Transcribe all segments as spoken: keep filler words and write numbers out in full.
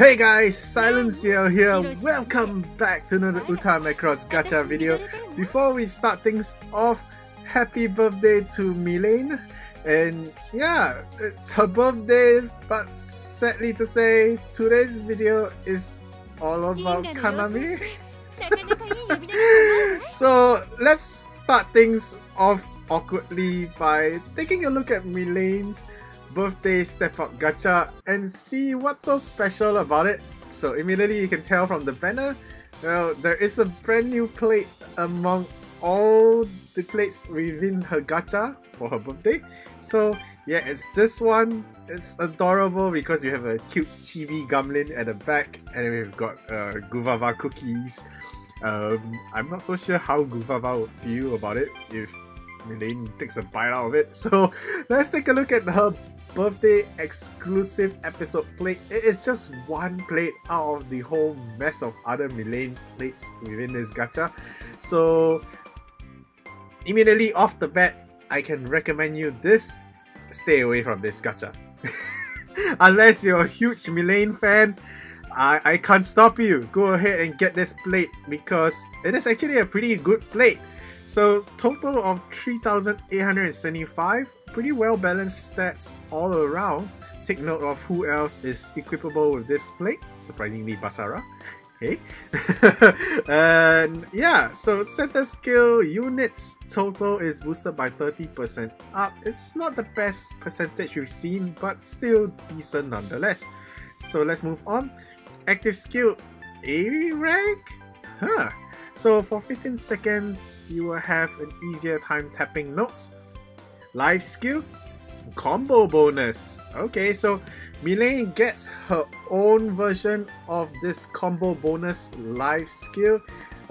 Hey guys, Silencio here. Welcome back to another Uta Macross Gacha video. Before we start things off, happy birthday to Mylene. And yeah, it's her birthday, but sadly to say, today's video is all about Kanami. So let's start things off awkwardly by taking a look at Mylene's birthday step up gacha and see what's so special about it. So immediately you can tell from the banner, well, there is a brand new plate among all the plates within her gacha for her birthday. So yeah, it's this one. It's adorable because you have a cute chibi gumlin at the back, and then we've got uh, guava cookies. Um, I'm not so sure how guava would feel about it if Mylene takes a bite out of it. So let's take a look at her birthday exclusive episode plate. It is just one plate out of the whole mess of other Mylene plates within this gacha. So immediately off the bat, I can recommend you this. Stay away from this gacha. Unless you're a huge Mylene fan, I, I can't stop you. Go ahead and get this plate because it is actually a pretty good plate. So total of three thousand eight hundred seventy-five, pretty well balanced stats all around. Take note of who else is equipable with this plate, surprisingly Basara. Hey. And yeah, so center skill units total is boosted by thirty percent up. It's not the best percentage we've seen, but still decent nonetheless. So let's move on. Active skill A rank? Huh. So for fifteen seconds, you will have an easier time tapping notes. Life skill, combo bonus. Okay, so Mylene gets her own version of this combo bonus life skill.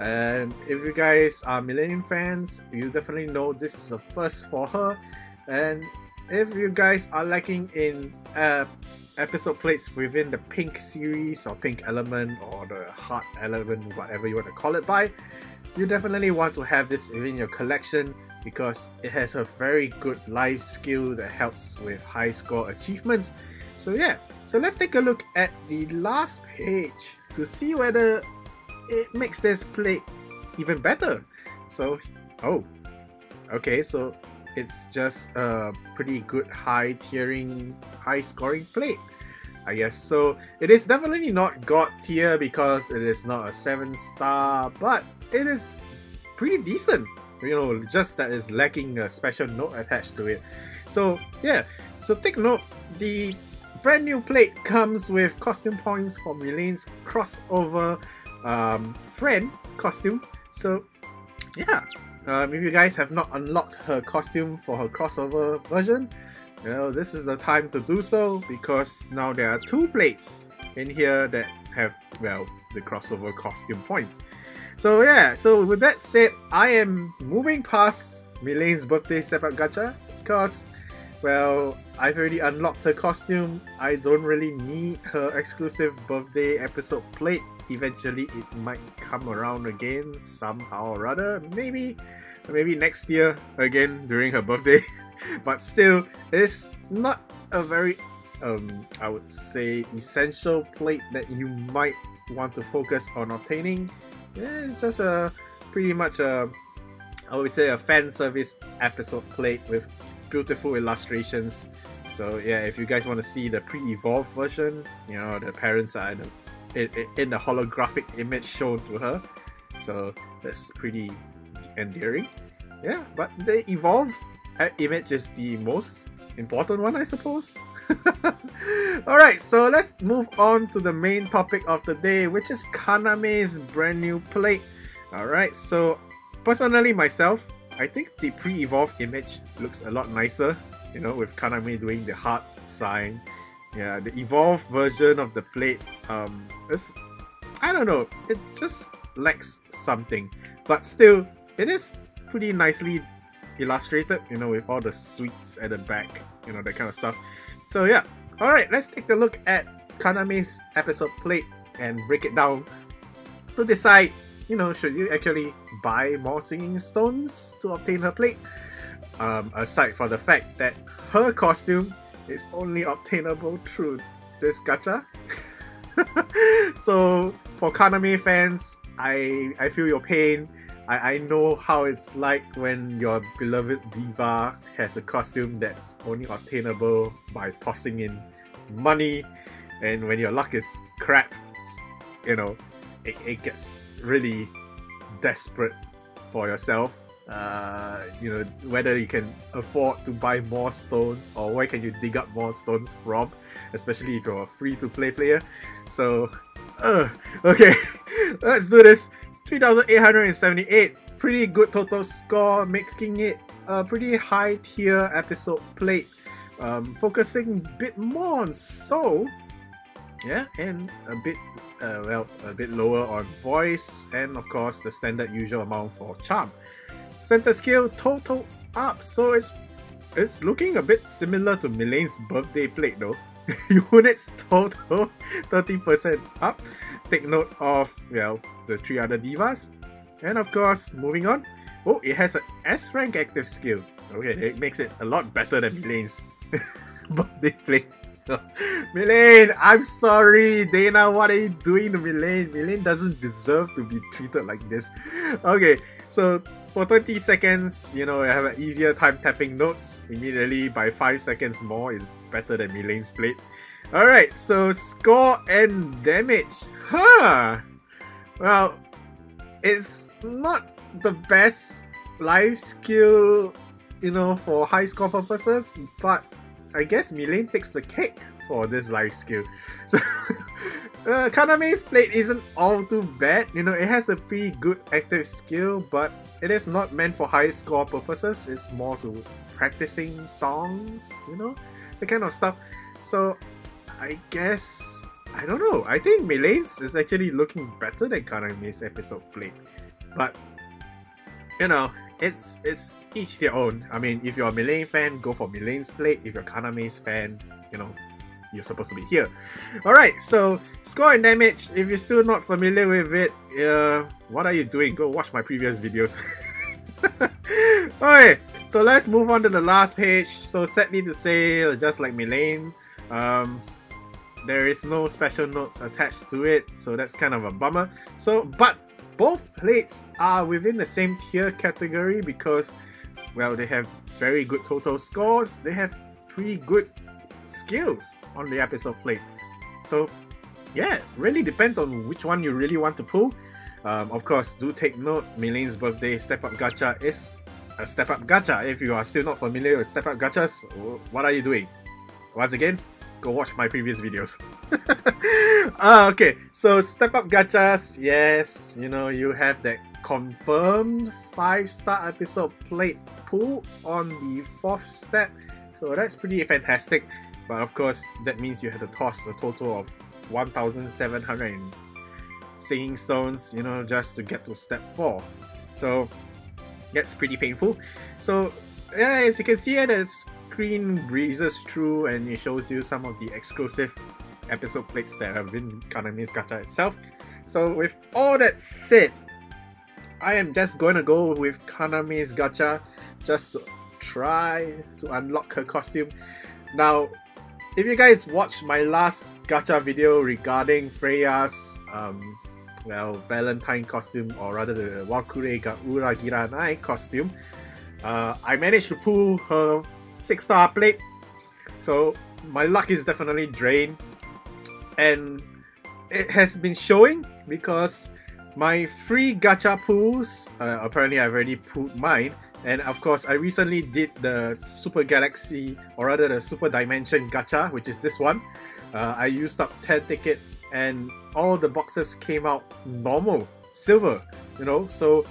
And if you guys are Mylene fans, you definitely know this is a first for her. And if you guys are lacking in uh, episode plates within the pink series or pink element or the heart element, whatever you want to call it by, you definitely want to have this within your collection because it has a very good life skill that helps with high score achievements. So yeah, so let's take a look at the last page to see whether it makes this plate even better. So, oh, okay, so it's just a pretty good high tiering, high scoring plate, I guess. So it is definitely not god tier because it is not a seven star, but it is pretty decent, you know, just that it's lacking a special note attached to it. So yeah, so take note, the brand new plate comes with costume points for Mylene's crossover um, friend costume. So yeah, Um, if you guys have not unlocked her costume for her crossover version, you know, this is the time to do so because now there are two plates in here that have, well, the crossover costume points. So yeah, so with that said, I am moving past Mylene's birthday step up gacha because, well, I've already unlocked her costume. I don't really need her exclusive birthday episode plate. Eventually it might come around again somehow or other, maybe maybe next year again during her birthday. But still, it's not a very um I would say essential plate that you might want to focus on obtaining. Yeah, it's just a pretty much a I would say a fan service episode plate with beautiful illustrations. So yeah, if you guys want to see the pre-evolved version, you know, the parents are in the in the holographic image shown to her, so that's pretty endearing. Yeah, but the evolved image is the most important one, I suppose. Alright, so let's move on to the main topic of the day, which is Kaname's brand new plate. Alright, so personally myself, I think the pre-evolved image looks a lot nicer, you know, with Kaname doing the heart sign. Yeah, the evolved version of the plate, um, is, I don't know, it just lacks something. But still, it is pretty nicely illustrated, you know, with all the sweets at the back, you know, that kind of stuff. So yeah, alright, let's take a look at Kaname's episode plate and break it down to decide, you know, should you actually buy more singing stones to obtain her plate? Um, aside from the fact that her costume is only obtainable through this gacha. So for Kaname fans, I I feel your pain. I, I know how it's like when your beloved diva has a costume that's only obtainable by tossing in money, and when your luck is crap, you know, it, it gets really desperate for yourself. Uh, you know, whether you can afford to buy more stones or where can you dig up more stones from, especially if you're a free-to-play player. So, uh, okay, let's do this. three thousand eight hundred seventy-eight, pretty good total score, making it a pretty high-tier episode played. Um, focusing a bit more on soul, yeah, and a bit, uh, well, a bit lower on voice, and of course the standard usual amount for charm. Center skill total up, so it's it's looking a bit similar to Mylene's birthday plate though. Units total thirty percent up. Take note of, well, the three other divas, and of course moving on. Oh, it has an S rank active skill. Okay, it makes it a lot better than Mylene's birthday plate. Mylene, I'm sorry, Dana, what are you doing to Mylene? Mylene doesn't deserve to be treated like this. Okay, so for twenty seconds, you know, I have an easier time tapping notes. Immediately by five seconds more is better than Mylene's plate. Alright, so score and damage. Huh! Well, it's not the best life skill, you know, for high score purposes, but I guess Mylene takes the cake for this life skill. So, uh, Kaname's plate isn't all too bad. You know, it has a pretty good active skill, but it is not meant for high score purposes. It's more to practicing songs, you know, that kind of stuff. So, I guess, I don't know. I think Mylene's is actually looking better than Kaname's episode plate. But, you know, It's it's each their own. I mean, if you're a Mylene fan, go for Mylene's plate. If you're Kaname's fan, you know, you're supposed to be here. Alright, so score and damage. If you're still not familiar with it, uh, what are you doing? Go watch my previous videos. Alright, so let's move on to the last page. So sadly to say, just like Mylene, um, there is no special notes attached to it. So that's kind of a bummer. So, but both plates are within the same tier category because, well, they have very good total scores, they have pretty good skills on the episode plate. So yeah, really depends on which one you really want to pull. Um, of course, do take note, Mylene's birthday step up gacha is a step up gacha. If you are still not familiar with step up gachas, what are you doing? Once again, go watch my previous videos. Ah, okay, so step up gachas, yes, you know, you have that confirmed five star episode plate pull on the fourth step, so that's pretty fantastic. But of course, that means you have to toss a total of one thousand seven hundred singing stones, you know, just to get to step four. So that's pretty painful. So yeah, as you can see, there's screen breezes through and it shows you some of the exclusive episode plates that have been Kaname's gacha itself. So with all that said, I am just going to go with Kaname's gacha just to try to unlock her costume. Now, if you guys watched my last gacha video regarding Freya's um, well, Valentine costume, or rather the walkure ga uragiranai costume, uh, I managed to pull her six star plate, so my luck is definitely drained, and it has been showing because my free gacha pulls, uh, apparently I've already pulled mine, and of course I recently did the Super Galaxy, or rather the Super Dimension gacha, which is this one. uh, I used up ten tickets and all the boxes came out normal, silver, you know, so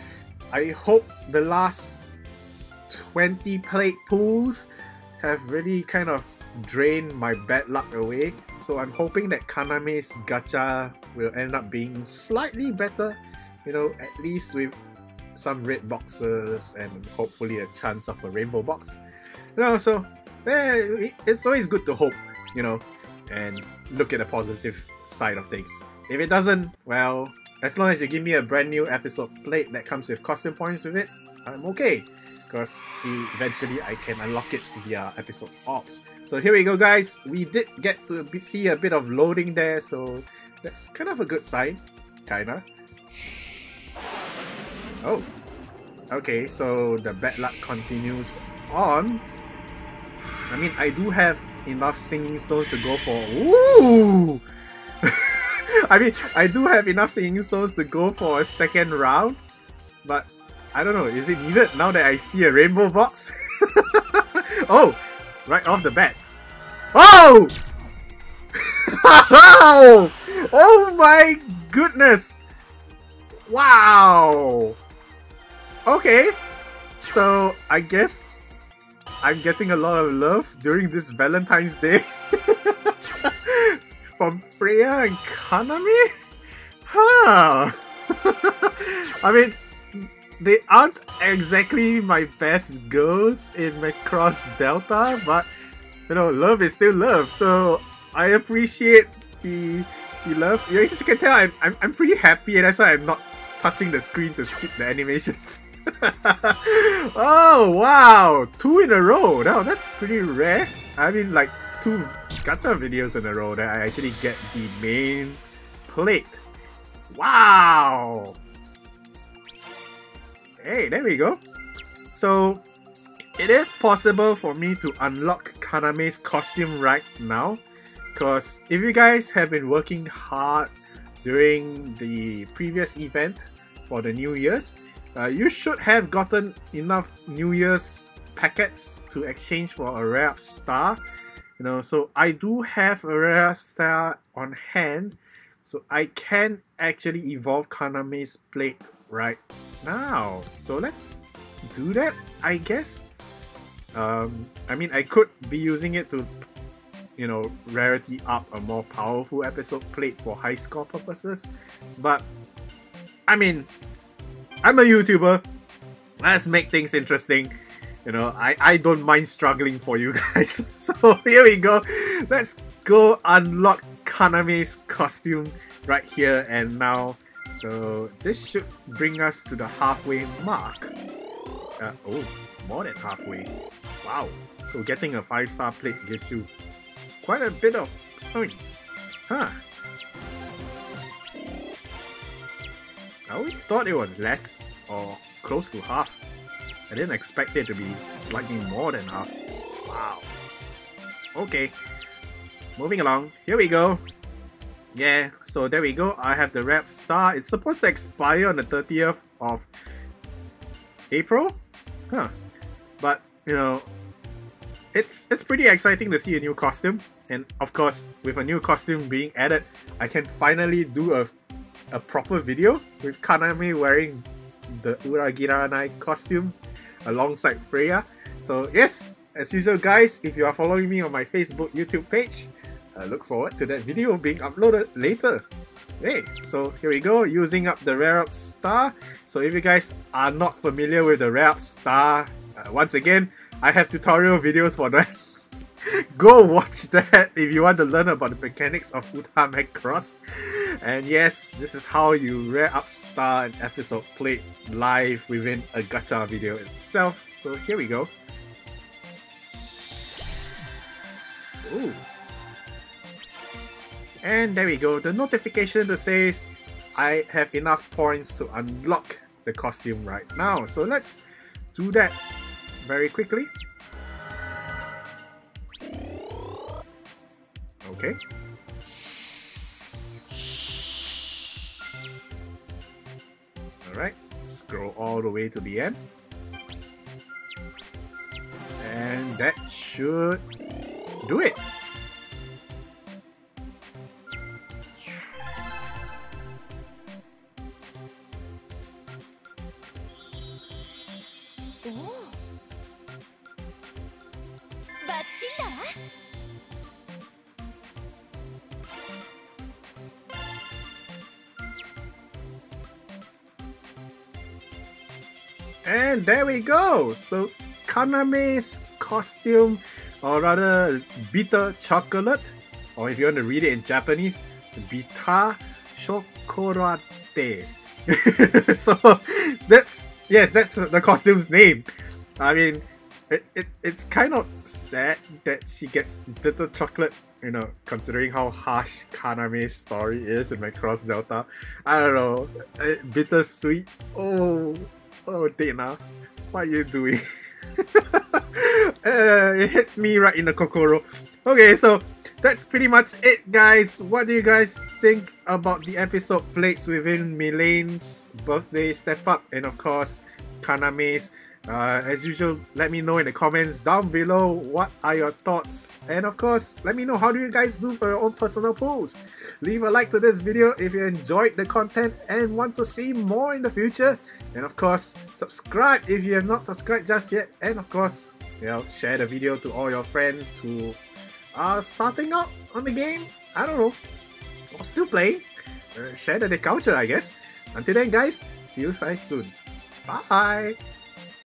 I hope the last twenty plate pulls have really kind of drained my bad luck away. So I'm hoping that Kaname's gacha will end up being slightly better, you know, at least with some red boxes and hopefully a chance of a rainbow box, you know. So eh, it's always good to hope, you know, and look at the positive side of things. If it doesn't, well, as long as you give me a brand new episode plate that comes with costume points with it, I'm okay, because eventually I can unlock it via episode ops. So here we go guys, we did get to see a bit of loading there, so That's kind of a good sign, kinda. Oh. Okay, so the bad luck continues on. I mean, I do have enough singing stones to go for... Ooh! I mean, I do have enough singing stones to go for a second round. But, I don't know, is it needed now that I see a rainbow box? Oh! Right off the bat. Oh! Oh my goodness! Wow! Okay, so I guess I'm getting a lot of love during this Valentine's Day from Freya and Kanami? Huh! I mean, they aren't exactly my best girls in Macross Delta, but you know, love is still love, so I appreciate the, the love. You know, as you can tell, I'm, I'm, I'm pretty happy, and that's why I'm not touching the screen to skip the animations. Oh wow, two in a row! Now that's pretty rare. I mean, like two gacha videos in a row that I actually get the main plate. Wow! Hey, there we go. So it is possible for me to unlock Kaname's costume right now, because if you guys have been working hard during the previous event for the New Year's, Uh, you should have gotten enough New Year's packets to exchange for a rare star. You know, so I do have a rare star on hand, so I can actually evolve Kaname's plate right now. So let's do that, I guess. Um, I mean, I could be using it to, you know, rarity up a more powerful episode plate for high score purposes, but I mean, I'm a YouTuber, let's make things interesting. You know, I, I don't mind struggling for you guys. So here we go, let's go unlock Kaname's costume right here and now. So this should bring us to the halfway mark. Uh, oh, more than halfway. Wow, so getting a five star plate gives you quite a bit of points. Huh. I always thought it was less or close to half. I didn't expect it to be slightly more than half. Wow. Okay. Moving along. Here we go. Yeah, so there we go. I have the rap star. It's supposed to expire on the thirtieth of April? Huh. But, you know, it's it's pretty exciting to see a new costume. And of course, with a new costume being added, I can finally do a a proper video with Kaname wearing the Uragiranai costume alongside Freya. So yes, as usual guys, if you are following me on my Facebook, YouTube page, I look forward to that video being uploaded later. Hey, so here we go, using up the rare up star. So if you guys are not familiar with the rare up star, uh, once again, I have tutorial videos for that. Go watch that if you want to learn about the mechanics of Uta Macross. And yes, this is how you rare up star an episode played live within a gacha video itself. So here we go. Ooh. And there we go, the notification that says I have enough points to unlock the costume right now. So let's do that very quickly. Okay. Alright, scroll all the way to the end. And that should do it. And there we go! So Kaname's costume, or rather Bitā Chokorēto, or if you want to read it in Japanese, Bitā Chokorēto. So that's, yes, that's the costume's name. I mean, it, it, it's kind of sad that she gets bitter chocolate you know, considering how harsh Kaname's story is in Macross Delta, I don't know, bittersweet. Oh, oh, Dana, what are you doing? uh, it hits me right in the kokoro. Okay, so that's pretty much it, guys. What do you guys think about the episode plates within Mylene's birthday step up, and of course Kaname's? Uh, as usual, let me know in the comments down below what are your thoughts, and of course let me know how do you guys do for your own personal polls. Leave a like to this video if you enjoyed the content and want to see more in the future, and of course subscribe if you have not subscribed just yet, and of course, you know, share the video to all your friends who are starting out on the game, I don't know, or still playing. Uh, share the culture, I guess. Until then, guys, see you guys soon. Bye.